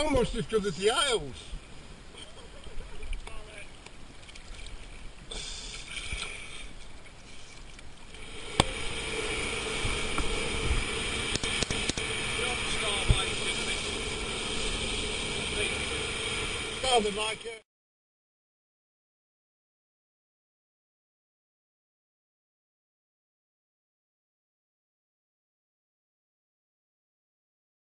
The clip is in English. Almost as good as the Isles. Rather like it.